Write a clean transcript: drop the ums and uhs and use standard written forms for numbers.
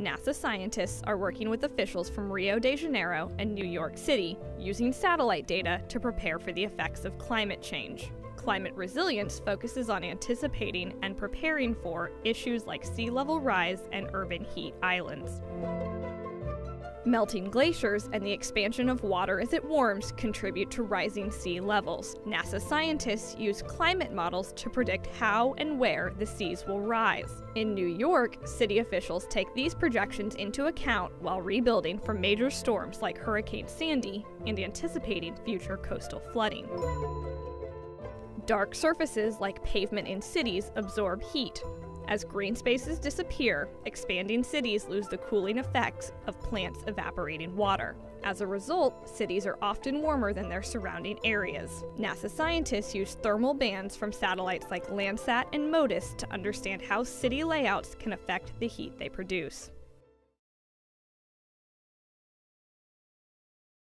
NASA scientists are working with officials from Rio de Janeiro and New York City, using satellite data to prepare for the effects of climate change. Climate resilience focuses on anticipating and preparing for issues like sea level rise and urban heat islands. Melting glaciers and the expansion of water as it warms contribute to rising sea levels. NASA scientists use climate models to predict how and where the seas will rise. In New York, city officials take these projections into account while rebuilding from major storms like Hurricane Sandy and anticipating future coastal flooding. Dark surfaces like pavement in cities absorb heat. As green spaces disappear, expanding cities lose the cooling effects of plants evaporating water. As a result, cities are often warmer than their surrounding areas. NASA scientists use thermal bands from satellites like Landsat and MODIS to understand how city layouts can affect the heat they produce.